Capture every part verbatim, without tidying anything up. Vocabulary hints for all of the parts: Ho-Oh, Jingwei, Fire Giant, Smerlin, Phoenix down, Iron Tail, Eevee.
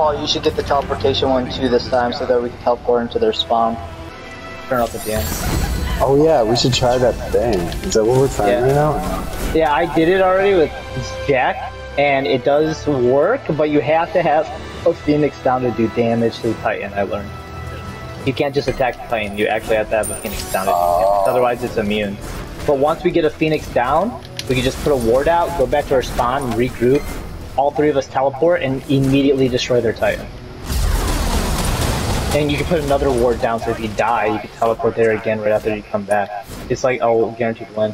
Paul, you should get the teleportation one too this time so that we can teleport into their spawn. Turn up at the end. Oh yeah, we should try that thing. Is that what we're trying yeah. right now? Yeah, I did it already with Jack, and it does work, but you have to have a Phoenix down to do damage to the Titan, I learned. You can't just attack the Titan, you actually have to have a Phoenix down to do damage, otherwise it's immune. But once we get a Phoenix down, we can just put a ward out, go back to our spawn, regroup, all three of us teleport, and immediately destroy their Titan. And you can put another ward down, so if you die, you can teleport there again right after you come back. It's like, oh, guaranteed win.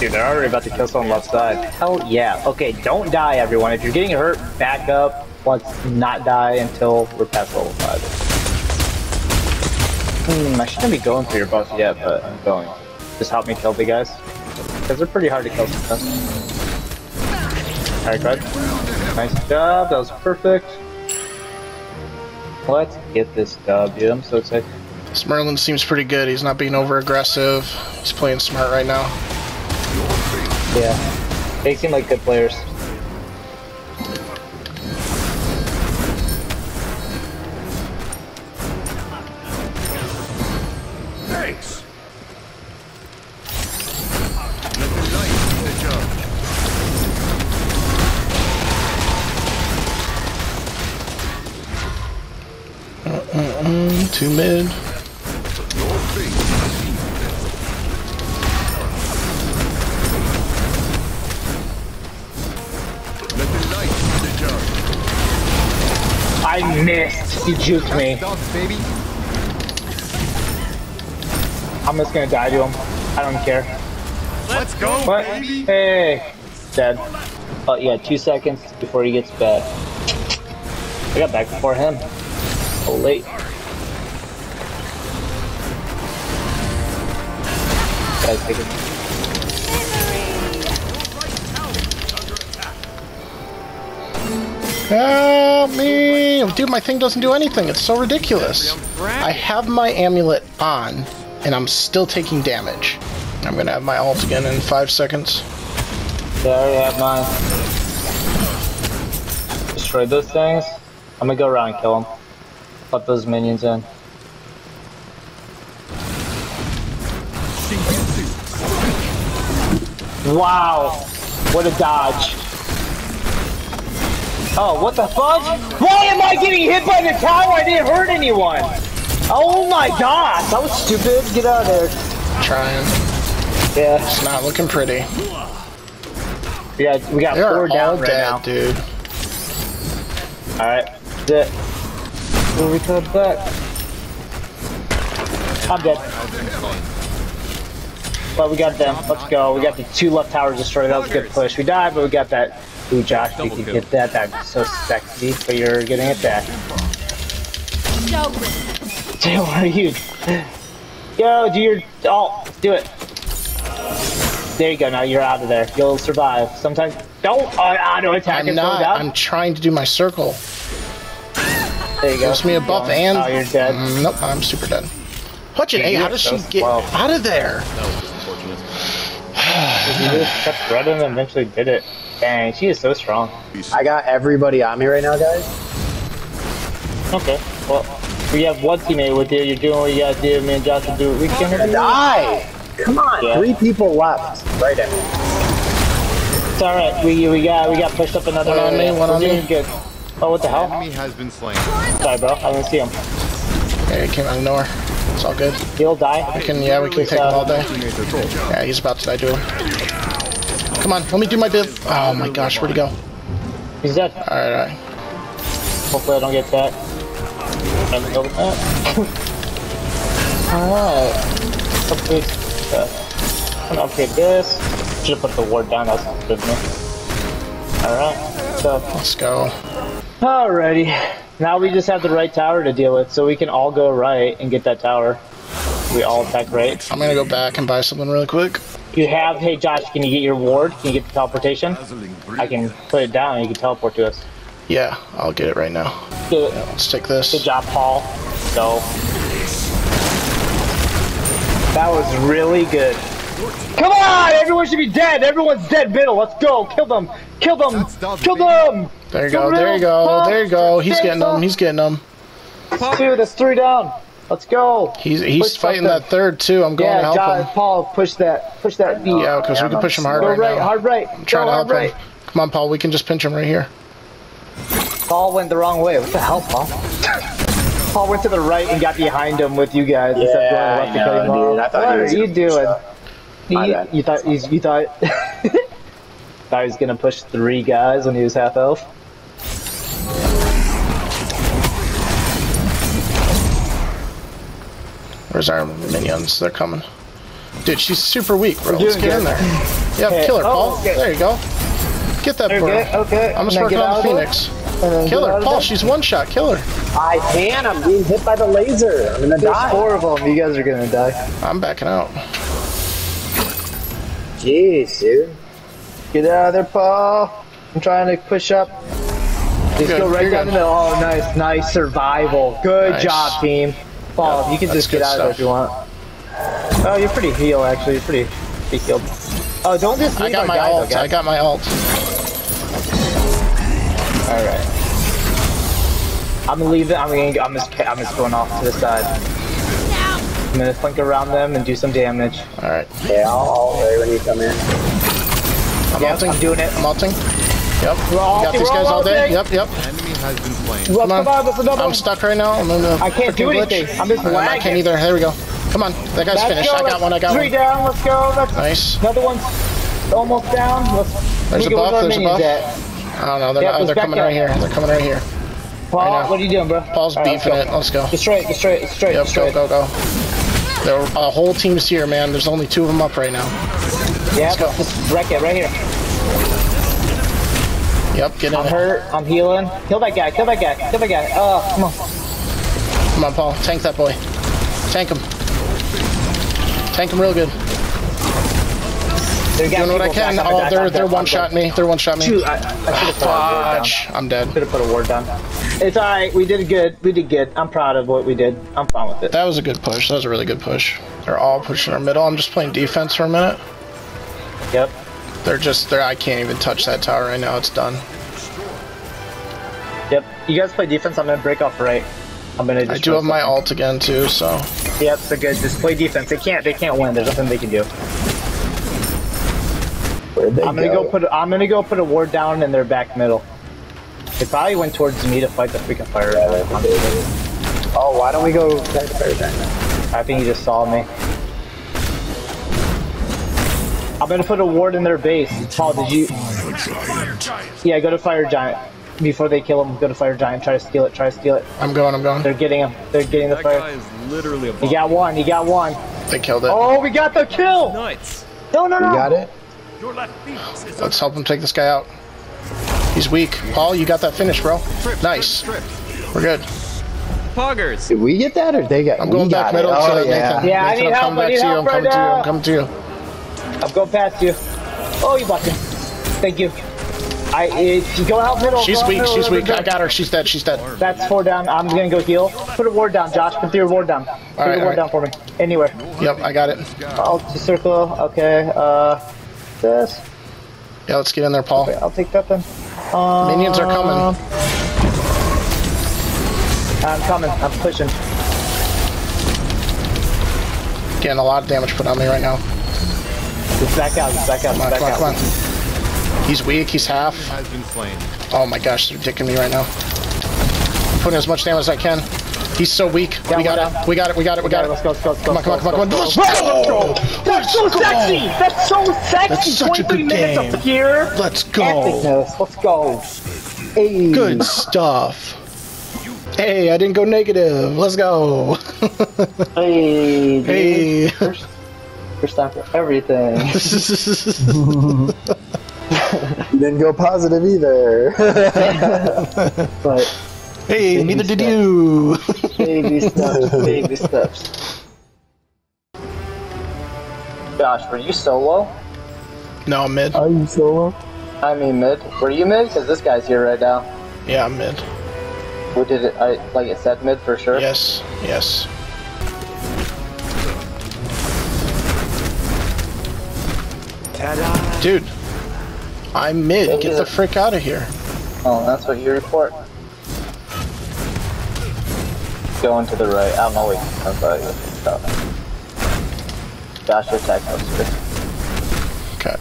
Dude, they're already about to kill someone left side. Hell yeah. Okay, don't die, everyone. If you're getting hurt, back up. Let's not die until we're past level five. Hmm, I shouldn't be going for your buff yet, but I'm going. Just help me kill the guys, because they're pretty hard to kill sometimes. Alright, bud. Nice job, that was perfect. Let's get this dub, dude. I'm so excited. Smerlin seems pretty good. He's not being over aggressive. He's playing smart right now. Yeah, they seem like good players. Thanks. Mm-mm-mm, too mid. I missed. He juked me. I'm just gonna die to him. I don't care. Let's go, what? Baby. Hey, dead. Oh yeah, two seconds before he gets back. I got back before him. So late. Guys, take it. Help me! Dude, my thing doesn't do anything. It's so ridiculous. I have my amulet on, and I'm still taking damage. I'm gonna have my ult again in five seconds. Yeah, I already have mine. Destroy those things. I'm gonna go around and kill them. Put those minions in. Wow! What a dodge! Oh, what the fuck? Why am I getting hit by the tower? I didn't hurt anyone! Oh my gosh! That was stupid. Get out of there. Trying. Yeah. It's not looking pretty. Yeah, we got four down right now. They're all dead, dude. Alright, that's it. When we come back. I'm dead. But we got them. Let's go. We got the two left towers destroyed. That was a good push. We died, but we got that. Ooh, Josh, if you could get that, that's so sexy, but you're getting it back. Dale, where are you? Yo, do your... Oh, do it. There you go, now you're out of there. You'll survive. Sometimes... Don't auto-attack. I'm not. I'm trying to do my circle. There you go. Gives me a buff and... Oh, you're dead. Mm, nope, I'm super dead. Hutchin, hey, how does she get out of there? She just kept running and eventually did it. Dang, she is so strong. I got everybody on me right now, guys. Okay, well, we have one teammate with you. You're doing what you gotta do. Me and Josh will do what we can. Gonna die! Come on, yeah. Three people left. Right at me. It's all right. We we got we got pushed up another one. On me, one on me. Good. Oh, what the hell? Enemy has been slain. Sorry, bro. I didn't see him. Yeah, he came out of nowhere. It's all good. He'll die. We can, yeah, we can take him all day. Yeah, he's about to die to him. Come on, let me do my bib. Oh my gosh, where'd he go? He's dead. Alright, alright. Hopefully I don't get that. Alright. I'm gonna upgrade this. Should've put the ward down, that's not good enough. Alright, so. Let's go. Alrighty. Now we just have the right tower to deal with, so we can all go right and get that tower. We all attack right. I'm gonna go back and buy something really quick. You have, hey Josh, can you get your ward? Can you get the teleportation? I can put it down and you can teleport to us. Yeah, I'll get it right now. Good. Yeah, let's take this. Good job, Paul. So. That was really good. Come on! Everyone should be dead! Everyone's dead middle! Let's go! Kill them! Kill them! Kill them! There you go, there you go, there you go. He's getting them, he's getting them. Dude, that's three down. Let's go. He's he's push fighting something. That third too. I'm going yeah, to help God, him. Yeah, Paul, push that, push that beat. Yeah, because we can push him hard right, right now. Hard right. I'm trying go to help right. him. Come on, Paul. We can just pinch him right here. Paul went the wrong way. What the hell, Paul? Paul went to the right and got behind him with you guys. Yeah, I know, dude. I thought what he was are you doing? You, you thought he's, you thought thought he was gonna push three guys when he was half elf. Where's our minions? They're coming. Dude, she's super weak, bro. Let's get good. in there. Yeah, okay. Kill her, Paul. Oh, okay. There you go. Get that bird. Okay. okay. I'm just working on the Phoenix. Kill her, Paul. She's one shot. Kill her. I can. I'm being hit by the laser. I'm gonna There's die. Four of them. You guys are gonna die. I'm backing out. Jeez, dude. Get out of there, Paul. I'm trying to push up. Just go right down the middle. Oh, nice, nice survival. Good nice. job, team. Paul, yeah, you can just get out stuff. of it if you want. Oh, you're pretty healed, actually. You're pretty, pretty healed. Oh, don't just leave I got my guy, ult. Though, I got my ult. All right. I'm gonna leave it. I'm gonna. I'm just. I'm just going off to the side. I'm gonna flank around them and do some damage. All right. Yeah, I'll ult when you come in. I'm yep, ulting. I'm doing it. I'm ulting. Yep. We're all got these guys all day. Yep. Yep. Has been playing. Well, come on. Come on, I'm stuck right now. I'm in a I can't do anything. Glitch. I'm just lagging. I can't either. There we go. Come on. That guy's let's finished. Go. I got let's one. I got three one. Three down. Let's go. Let's nice. Another one's almost down. Let's There's a buff. There's a buff. At. I don't know. They're, yeah, not, they're coming down. right here. They're coming right here. Paul, right what are you doing, bro? Paul's right, beefing let's it. Let's go. Destroy it. Destroy it. Destroy it. Yep. Destroy go, go, go. There are, uh, whole team's here, man. There's only two of them up right now. Yeah. Let's go. Just wreck it right here. Yep, get in I'm it. hurt. I'm healing. Kill that guy. Kill that guy. Kill that guy. Oh, come on. Come on, Paul. Tank that boy. Tank him. Tank him real good. They're doing what I can. Oh, die, they're, die, they're one-shot me. They're one-shot me. Shoot, I, I Fudge. I'm dead. Should have put a ward down. It's all right. We did good. We did good. I'm proud of what we did. I'm fine with it. That was a good push. That was a really good push. They're all pushing our middle. I'm just playing defense for a minute. Yep. They're just there. I can't even touch that tower right now. It's done. Yep. You guys play defense. I'm gonna break off right. I'm gonna. I do have my ult again too. So. Yep. So good. Just play defense. They can't. They can't win. There's nothing they can do. Where'd they I'm gonna go? go put. I'm gonna go put a ward down in their back middle. They probably went towards me to fight the freaking fire. Yeah, right. Oh, why don't we go? I think you just saw me. I'm gonna put a ward in their base. Paul, did you? Yeah, go to Fire Giant before they kill him. Go to Fire Giant. Try to steal it. Try to steal it. I'm going. I'm going. They're getting him. They're getting the fire. That guy is literally a bomb. You got one. You got one. They killed it. Oh, we got the kill. Nuts. No, no, no. You got it. Let's help him take this guy out. He's weak. Paul, you got that finish, bro. Nice. We're good. Poggers. Did we get that or they got? I'm going back middle. Oh yeah. Yeah, I need help. I need help right now. I'm coming to you. I'm coming to you. I'm going past you. Oh, you blocked him. Thank you. I it, go out middle. She's weak. Middle, she's weak. Bit. I got her. She's dead. She's dead. That's four down. I'm gonna go heal. Put a ward down, Josh. Put your ward down. Put all right, your ward right. down for me. Anywhere. Yep, I got it. I'll just circle. Okay. Uh, this. Yeah, let's get in there, Paul. Okay, I'll take that then. Uh, Minions are coming. I'm coming. I'm pushing. Getting a lot of damage put on me right now. He's back out, he's back out, he's back out. Come on, come on. He's weak, he's half. Oh my gosh, they're dicking me right now. I'm putting as much damage as I can. He's so weak. Yeah, we, got it. we got it, we got it, we got it. Let's go, let's go, let's go. Come on, come on, come on, come on. Let's go! That's so sexy! That's so sexy! twenty-three minutes up here! Let's go! Let's go. Hey. Good stuff. Hey, I didn't go negative. Let's go. Hey. Hey. First time for everything. Didn't go positive either. But hey, neither did you. Baby steps, baby steps. Josh, were you solo? No, I'm mid. Are you solo? I mean mid. Were you mid? Because this guy's here right now. Yeah, I'm mid. What did it? I like it said mid for sure. Yes. Yes. Dude, I'm mid. Get the frick out of here. Oh, that's what you report. Going to the right. I'm always I'm sorry. Josh, your tag poster. Okay.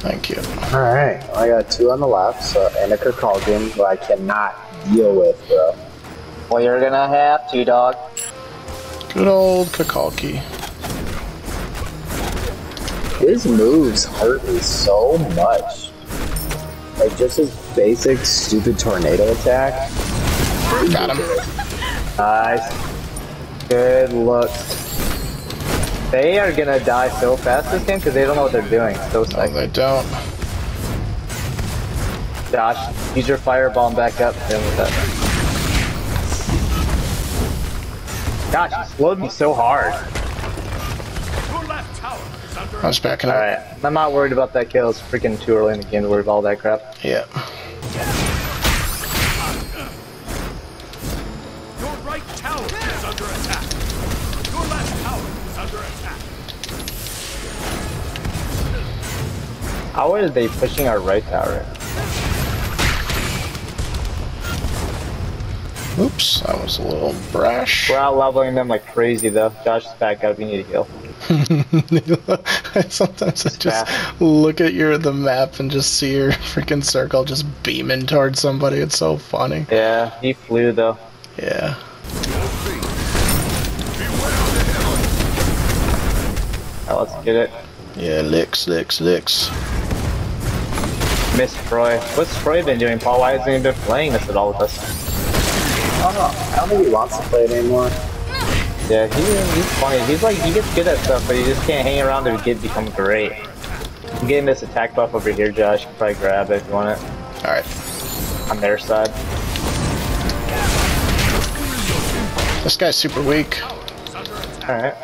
Thank you. All right. Well, I got two on the left, so Annika Kalgan, who I cannot deal with, bro. Well, you're gonna have to, dog. Good old Kakalki. His moves hurt me so much. Like, just his basic, stupid tornado attack. Got him. Nice. Good look. They are gonna die so fast this game because they don't know what they're doing. So sick. No, they don't. Josh, use your fireball back up. Then with that. Gosh, you slowed me so hard. I was backing up. Alright, I'm not worried about that kill. It's freaking too early in the game to worry about all that crap. Yeah. Your right tower is under attack. Your left tower is under attack. How are they pushing our right tower? Oops, I was a little brash. We're out leveling them like crazy though. Josh is back up. You need to heal. Sometimes I just look at your the map and just see your freaking circle just beaming towards somebody. It's so funny. Yeah, he flew though. Yeah. Oh, let's get it. Yeah, licks, licks, licks. Miss Troy. What's Troy been doing, Paul? Why hasn't he been playing this at all with us? I don't know. I don't think he wants to play it anymore. Yeah, he, he's funny. He's like, he gets good at stuff, but he just can't hang around to get become great. I'm getting this attack buff over here, Josh. You can probably grab it if you want it. Alright. On their side. This guy's super weak. Alright.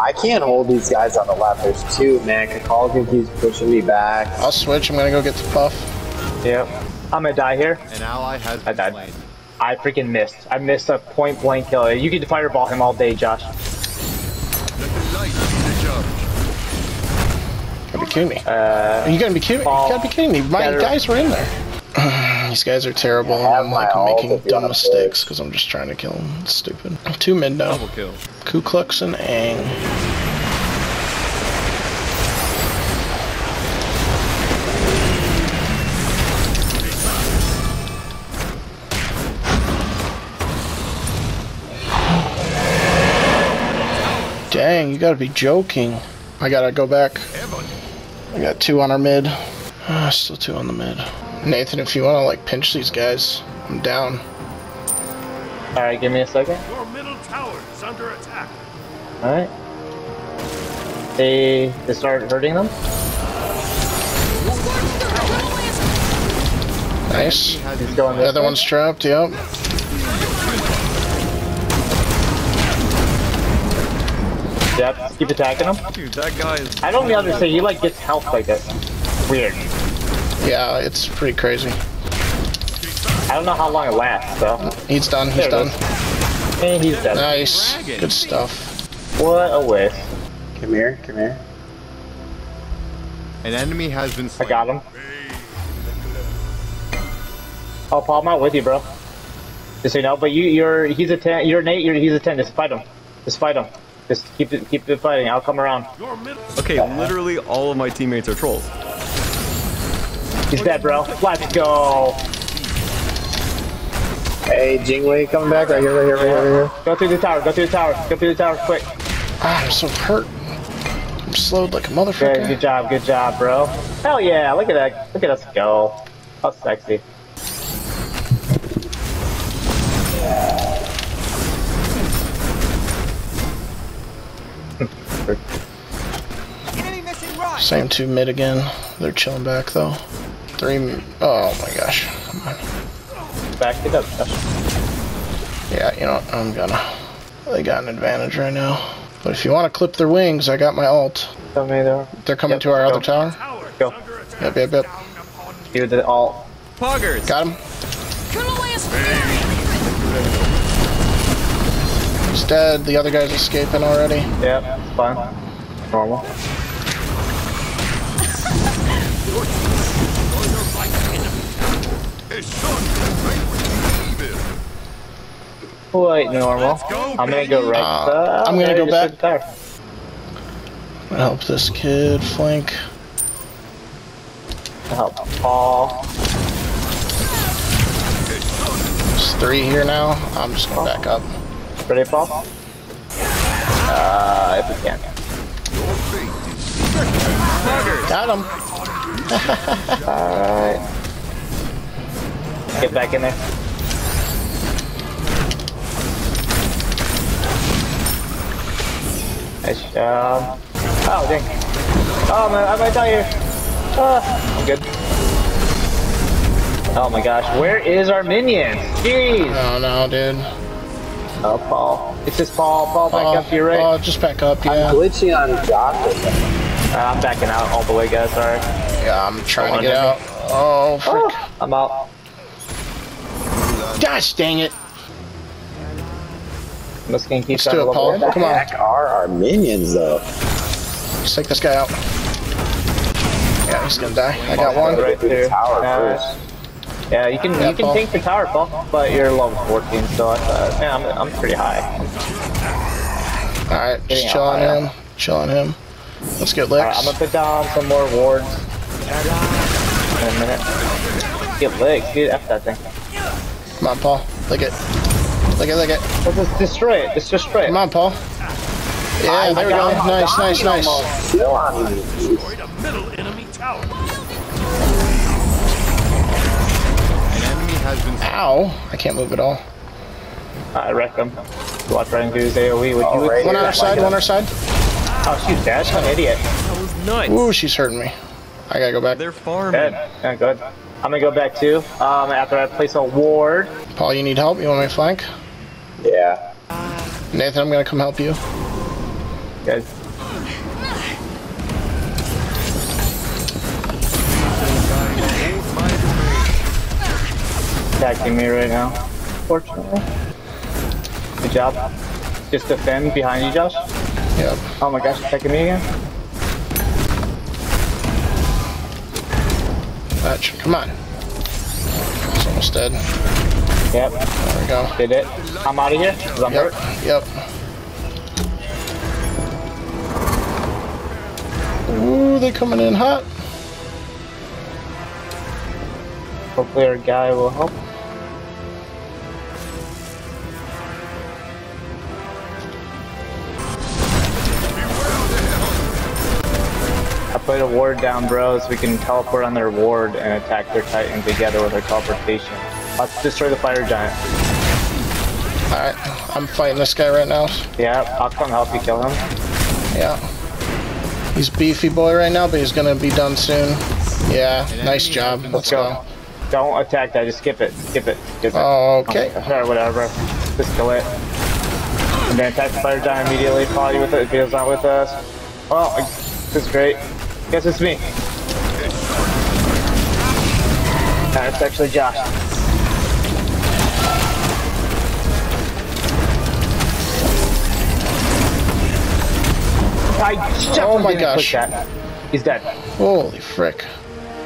I can't hold these guys on the left. There's two, man. Kakalka keeps pushing me back. I'll switch. I'm gonna go get the buff. Yep. I'm gonna die here. An ally has been I died. Slain. I freaking missed. I missed a point blank kill. You could fireball him all day, Josh. Gotta be kidding me. Uh, you gotta be kidding me. You gotta be kidding me. My guys were in there. These guys are terrible. Yeah, I'm like making dumb mistakes because I'm just trying to kill them. It's stupid. Two mid now. Double kill. Ku Klux and Aang. Dang, you gotta be joking. I gotta go back. I got two on our mid. Ah, still two on the mid. Nathan, if you wanna like pinch these guys, I'm down. Alright, give me a second. Your middle tower is under attack. Alright. They they start hurting them. Nice. He's going the other way. One's trapped, yep. Yeah, keep attacking him. Dude, that guy is I don't understand. He like gets health like this. Weird. Yeah, it's pretty crazy. I don't know how long it lasts though. So. He's done. He's done. And he's done. Nice. Good stuff. What a waste. Come here. Come here. An enemy has been slain. I got him. Oh, Paul, I'm out with you, bro. Just so you know, but you, you're he's a ten. You're Nate. You're he's a ten. Just fight him. Just fight him. Just keep it, keep it fighting. I'll come around. Okay, literally all of my teammates are trolls. He's dead, bro. Let's go. Hey, Jingwei, coming back right here, right here, right here, right here. Go through the tower. Go through the tower. Go through the tower, quick. Ah, I'm so hurt. I'm slowed like a motherfucker. Good, good job, good job, bro. Hell yeah! Look at that. Look at us go. How sexy. Same two mid again. They're chilling back though. Three. Oh my gosh. Come on. Back it up. Yeah, you know what? I'm gonna. They got an advantage right now. But if you want to clip their wings, I got my ult. They're coming yep, to our go. Other tower. Go. Yep, yep, yep. Here's the ult. Poggers. Got him. He's dead. The other guy's escaping already. Yep, it's fine. Normal. Quite normal. Go, I'm gonna go right. Uh, I'm gonna go back. I'm gonna help this kid flank. Help Paul. There's three here now. I'm just gonna back up. Ready, Paul? Uh, if we can. Got him. Alright. Get back in there. Nice job. Oh, dang. Oh, man, I might die here. Ah, I'm good. Oh my gosh, where is our minions? Jeez! Oh no, dude. Oh, Paul. It's just Paul. Paul, back uh, up to your right. Oh, just back up, yeah. I'm glitching on Josh. Uh, I'm backing out all the way, guys, sorry. Yeah, I'm trying to get out. Oh, frick. Oh, I'm out. Gosh dang it. I'm just gonna keep trying to look over. Come on. Where the heck are our minions, though? Let's take this guy out. Yeah, he's gonna die. I got one. Right there. Uh, yeah, you can, yeah, you can take the tower, Paul, but you're level fourteen, so I thought, yeah, I'm, I'm pretty high. Alright, just chill on him. Chill on him. Let's get Lex. Right, I'm gonna put down some more wards. In a minute. Let's get Lex, dude. F that thing. Come on, Paul. Lick it. Lick it, lick it. Let's just destroy it. Let's destroy it. Come on, Paul. Yeah, I there we go. Him. Nice, nice, nice. Destroyed a middle enemy tower. An enemy has been. Ow. I can't move at all. I wreck him. Watch right into his A O E. Would you oh, right one on our side, one on our side. Oh, she's dead. I'm an idiot. That was nuts. Ooh, she's hurting me. I gotta go back. They're farming. Good. Yeah, good. I'm gonna go back too. Um, after I place a ward. Paul, you need help? You want me to flank? Yeah. Nathan, I'm gonna come help you. Good. Attacking me right now. Fortunately. Good job. Just defend behind you, Josh. Yep. Oh my gosh, attacking me again? Gotcha. Come on. It's almost dead. Yep. There we go. Did it. I'm out of here because I'm yep. hurt. Yep. Ooh, they're coming in hot. Hopefully our guy will help. Put a ward down, bros. So we can teleport on their ward and attack their titan together with our teleportation. Let's destroy the fire giant. Alright, I'm fighting this guy right now. Yeah, I'll come help you kill him. Yeah. He's beefy boy right now, but he's gonna be done soon. Yeah, nice job. Let's go. go. Don't attack that, just skip it. Skip it. Skip it. Oh, okay. Alright, whatever. Just kill it. And then attack the fire giant immediately. Follow you with it if he was not with us. Oh, this is great. Guess it's me. No, it's actually Josh. I oh my gosh. That. He's dead. Holy frick.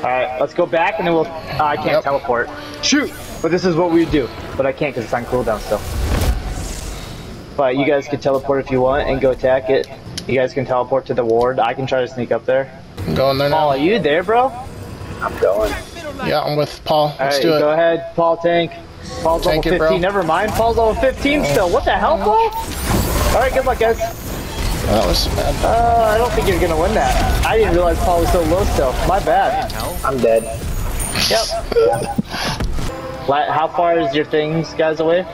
Alright, let's go back and then we'll... Uh, I can't yep. teleport. Shoot! But this is what we do. But I can't because it's on cooldown still. But you guys can teleport if you want and go attack it. You guys can teleport to the ward. I can try to sneak up there. I'm going there now. Paul, are you there, bro? I'm going. Yeah, I'm with Paul. Let's right, do it. Go ahead, Paul. Tank. Paul's tank level fifteen. It, Never mind. Paul's level fifteen still. What the hell, Paul? All right, good luck, guys. That was bad. Uh, I don't think you're gonna win that. I didn't realize Paul was so low still. My bad. I'm dead. Yep. How far is your things, guys, away?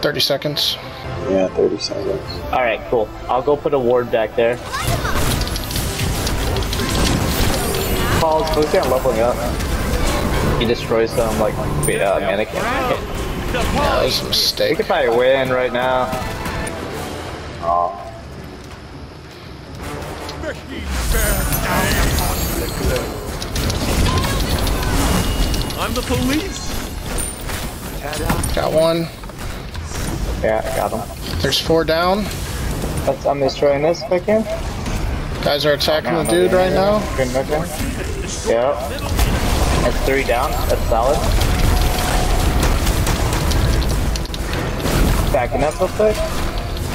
Thirty seconds. Yeah, thirty seconds. All right, cool. I'll go put a ward back there. Paul's focusing on leveling up. He destroys some like uh, mannequin. Yeah, that was a mistake. We could probably win right now. Oh. I'm the police. Got one. Yeah, I got him. There's four down. That's, I'm destroying this if I can. Guys are attacking the dude right now. Good looking. Yep. That's three down. That's solid. attacking us real quick.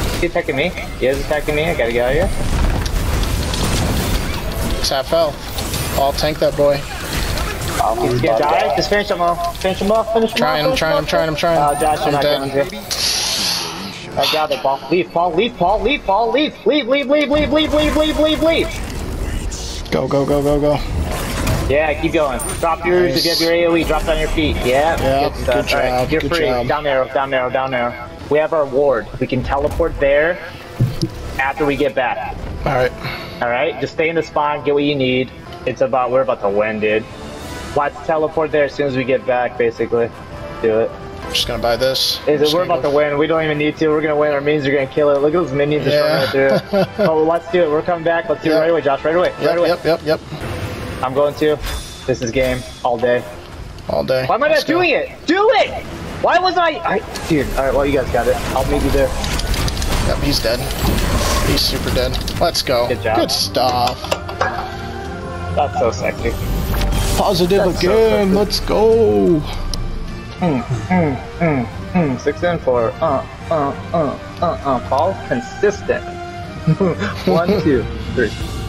Is he attacking me? He is attacking me. I gotta get out of here. It's half health. I'll tank that boy. Um, He's gonna die. That. Just finish him off. Finish him off. Finish him trying, off. I'm trying, I'm trying, I'm trying, I'm trying. Uh, Josh, I'm you're not dead. Coming here. I got it, Paul. Leave, Paul. Leave, Paul. Leave, Paul. Leave. Leave, leave, leave, leave, leave, leave, leave, leave, leave. Go, go, go, go, go. Yeah, keep going. Drop yours nice. If you have your A O E. Drop down your feet. Yeah, yep, good stuff. Good job, all right, you're good free. Job. Down arrow, down arrow, down arrow. We have our ward. We can teleport there after we get back. All right. All right. Just stay in the spawn. Get what you need. It's about we're about to win, dude. Let's teleport there as soon as we get back. Basically, do it. I'm just gonna buy this. Is it? We're about to win. We don't even need to. We're gonna win. Our minions are gonna kill it. Look at those minions yeah. just running right through. Oh, let's do it. We're coming back. Let's do yep. it right away, Josh. Right away. Right yep, away. Yep. Yep. Yep. I'm going to. This is game all day. All day. Why am I Let's not doing go. it? Do it! Why was I? I? Dude, all right, well, you guys got it. I'll meet you there. Yep, he's dead. He's super dead. Let's go. Good job. Good stuff. That's so sexy. Positive That's again. So Let's go. Mm, mm, mm, mm. Six and four. Uh, uh, uh, uh, uh. Paul, consistent. One, two, three.